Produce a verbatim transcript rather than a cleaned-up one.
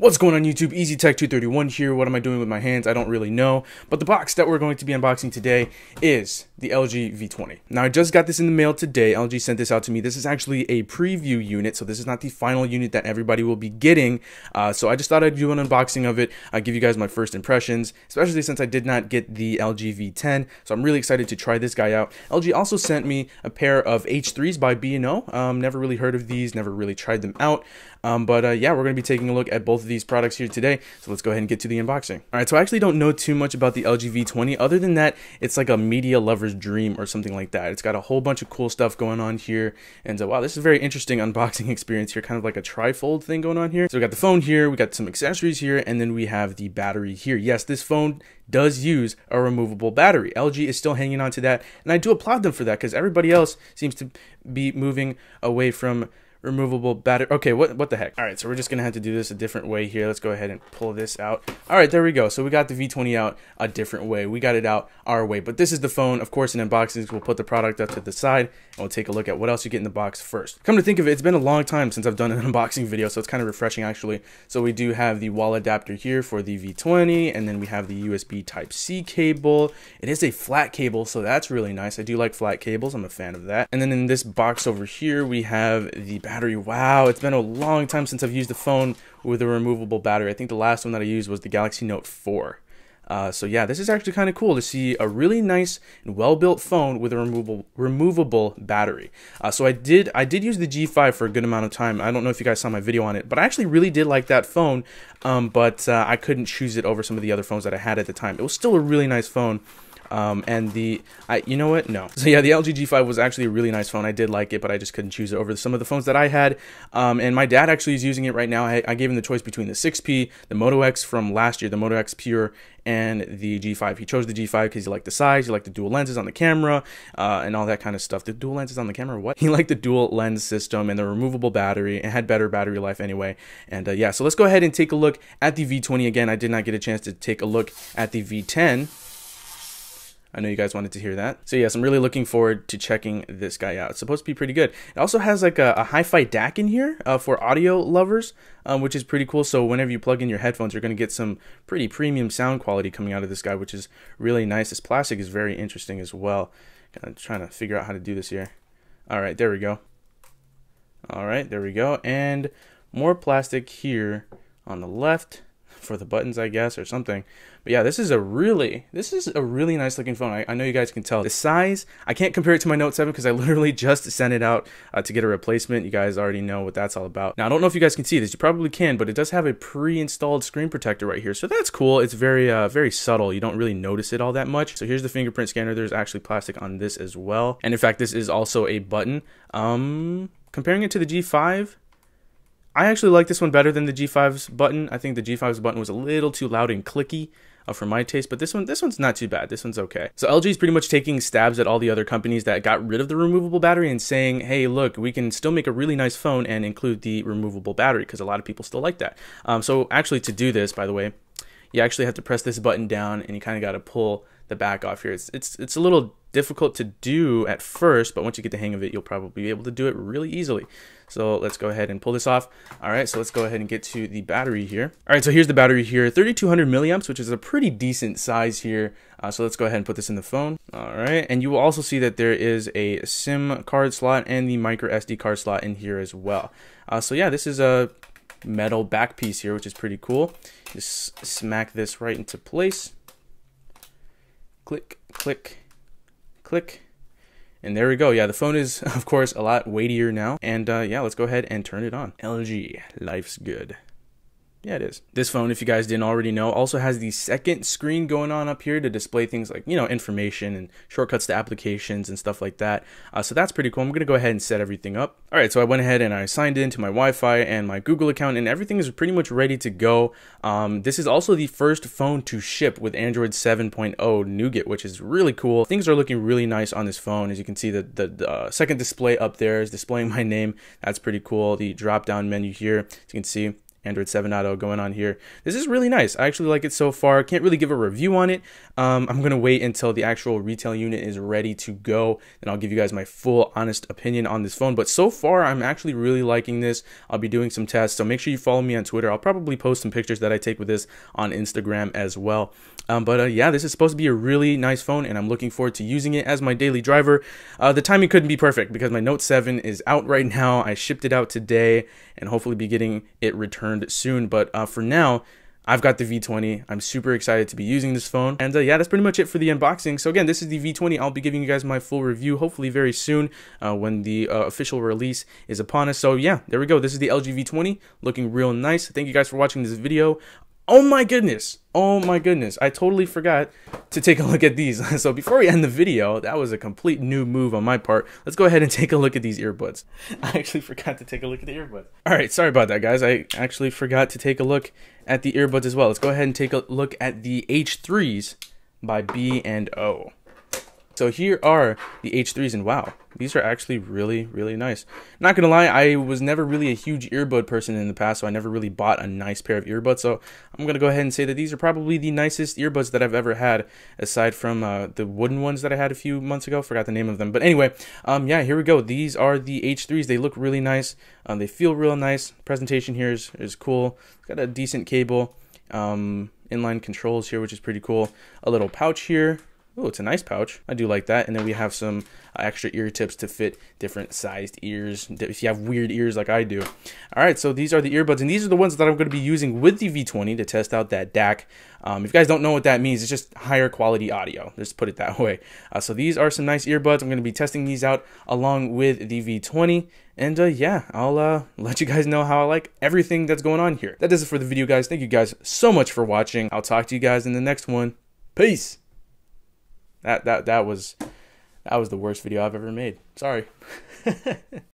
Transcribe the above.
What's going on YouTube? EasyTech two thirty-one here. What am I doing with my hands? I don't really know. But the box that we're going to be unboxing today is the L G V twenty. Now, I just got this in the mail today. L G sent this out to me. This is actually a preview unit, so this is not the final unit that everybody will be getting. Uh, so I just thought I'd do an unboxing of it. I'll give you guys my first impressions, especially since I did not get the L G V ten. So I'm really excited to try this guy out. L G also sent me a pair of H threes by B and O. Um, never really heard of these, never really tried them out. Um, but uh, yeah, we're going to be taking a look at both of these products here today. So let's go ahead and get to the unboxing. All right, so I actually don't know too much about the L G V twenty other than that it's like a media lover's dream or something like that. It's got a whole bunch of cool stuff going on here. And uh, wow, this is a very interesting unboxing experience here, kind of like a trifold thing going on here. So we got the phone here, we got some accessories here, and then we have the battery here. Yes, this phone does use a removable battery. L G is still hanging on to that. And I do applaud them for that because everybody else seems to be moving away from removable battery. Okay, what what the heck? All right, so we're just gonna have to do this a different way here. Let's go ahead and pull this out. All right, there we go. So we got the V twenty out a different way. We got it out our way, but this is the phone. Of course, in unboxings, we'll put the product up to the side and we'll take a look at what else you get in the box first. Come to think of it, it's been a long time since I've done an unboxing video, so it's kind of refreshing actually. So we do have the wall adapter here for the V twenty, and then we have the U S B Type C cable. It is a flat cable, so that's really nice. I do like flat cables. I'm a fan of that. And then in this box over here, we have the battery. Wow, it's been a long time since I've used a phone with a removable battery. I think the last one that I used was the Galaxy Note four. Uh, so yeah, this is actually kind of cool to see a really nice and well-built phone with a removable removable battery. Uh, so I did I did use the G five for a good amount of time. I don't know if you guys saw my video on it, but I actually really did like that phone. Um, but uh, I couldn't choose it over some of the other phones that I had at the time. It was still a really nice phone. Um, and the, I, you know what? No. So yeah, the L G G five was actually a really nice phone. I did like it, but I just couldn't choose it over some of the phones that I had. Um, and my dad actually is using it right now. I, I gave him the choice between the six P, the Moto X from last year, the Moto X Pure, and the G five. He chose the G five because he liked the size, he liked the dual lenses on the camera, uh, and all that kind of stuff. The dual lenses on the camera, what? He liked the dual lens system and the removable battery. It had better battery life anyway. And uh, yeah, so let's go ahead and take a look at the V twenty again. I did not get a chance to take a look at the V ten. I know you guys wanted to hear that. So yes, I'm really looking forward to checking this guy out. It's supposed to be pretty good. It also has like a, a hi-fi D A C in here uh, for audio lovers, um, which is pretty cool. So whenever you plug in your headphones, you're gonna get some pretty premium sound quality coming out of this guy, which is really nice. This plastic is very interesting as well. Kind of trying to figure out how to do this here. All right, there we go. All right, there we go. And more plastic here on the left for the buttons, I guess, or something. But yeah, this is a really this is a really nice looking phone. I, I know you guys can tell the size. I can't compare it to my Note seven because I literally just sent it out uh, to get a replacement. You guys already know what that's all about. Now I don't know if you guys can see this. You probably can, but it does have a pre-installed screen protector right here, so that's cool. It's very uh, very subtle. You don't really notice it all that much. So here's the fingerprint scanner. There's actually plastic on this as well, and in fact this is also a button. Um, comparing it to the G five, I actually like this one better than the G five's button. I think the G five's button was a little too loud and clicky uh, for my taste, but this one, this one's not too bad. This one's okay. So L G's pretty much taking stabs at all the other companies that got rid of the removable battery and saying, hey, look, we can still make a really nice phone and include the removable battery because a lot of people still like that. Um, so actually to do this, by the way, you actually have to press this button down and you kind of got to pull the back off here. It's, it's, it's a little difficult to do at first, but once you get the hang of it, you'll probably be able to do it really easily. So let's go ahead and pull this off. All right, so let's go ahead and get to the battery here. All right, so here's the battery here, thirty-two hundred milliamps, which is a pretty decent size here. Uh, so let's go ahead and put this in the phone. All right, and you will also see that there is a SIM card slot and the micro S D card slot in here as well. Uh, so yeah, this is a metal back piece here, which is pretty cool. Just smack this right into place. Click, click, click, and there we go. Yeah, the phone is, of course, a lot weightier now. And uh, yeah, let's go ahead and turn it on. L G, life's good. Yeah, it is. This phone, if you guys didn't already know, also has the second screen going on up here to display things like, you know, information and shortcuts to applications and stuff like that. Uh, so that's pretty cool. I'm going to go ahead and set everything up. All right, so I went ahead and I signed into my Wi-Fi and my Google account, and everything is pretty much ready to go. Um, this is also the first phone to ship with Android seven point oh Nougat, which is really cool. Things are looking really nice on this phone. As you can see, the, the, the uh, second display up there is displaying my name. That's pretty cool. The drop-down menu here, as you can see, Android seven point oh going on here. This is really nice. I actually like it so far. Can't really give a review on it. Um, I'm going to wait until the actual retail unit is ready to go, and I'll give you guys my full honest opinion on this phone. But so far, I'm actually really liking this. I'll be doing some tests, so make sure you follow me on Twitter. I'll probably post some pictures that I take with this on Instagram as well. Um, but uh, yeah, this is supposed to be a really nice phone, and I'm looking forward to using it as my daily driver. Uh, the timing couldn't be perfect because my Note seven is out right now. I shipped it out today and hopefully be getting it returned soon, but uh, for now I've got the V twenty. I'm super excited to be using this phone, and uh, yeah, that's pretty much it for the unboxing. So again, this is the V twenty. I'll be giving you guys my full review hopefully very soon uh, when the uh, official release is upon us. So yeah, there we go. This is the L G V twenty, looking real nice. Thank you guys for watching this video. Oh my goodness, oh my goodness, I totally forgot to take a look at these. So before we end the video, that was a complete new move on my part. Let's go ahead and take a look at these earbuds. I actually forgot to take a look at the earbuds. All right, sorry about that, guys. I actually forgot to take a look at the earbuds as well. Let's go ahead and take a look at the H threes by B and O. So here are the H threes, and wow, these are actually really, really nice. Not gonna lie, I was never really a huge earbud person in the past, so I never really bought a nice pair of earbuds. So I'm gonna go ahead and say that these are probably the nicest earbuds that I've ever had, aside from uh, the wooden ones that I had a few months ago. Forgot the name of them, but anyway, um, yeah, here we go. These are the H threes. They look really nice. Um, they feel real nice. Presentation here is is cool. It's got a decent cable, um, inline controls here, which is pretty cool. A little pouch here. Oh, it's a nice pouch. I do like that. And then we have some uh, extra ear tips to fit different sized ears if you have weird ears like I do. All right, so these are the earbuds, and these are the ones that I'm going to be using with the V twenty to test out that D A C. Um, if you guys don't know what that means, it's just higher quality audio. Let's put it that way. Uh, so these are some nice earbuds. I'm going to be testing these out along with the V twenty. And uh, yeah, I'll uh, let you guys know how I like everything that's going on here. That does it for the video, guys. Thank you guys so much for watching. I'll talk to you guys in the next one. Peace. That that that was that was the worst video I've ever made. Sorry.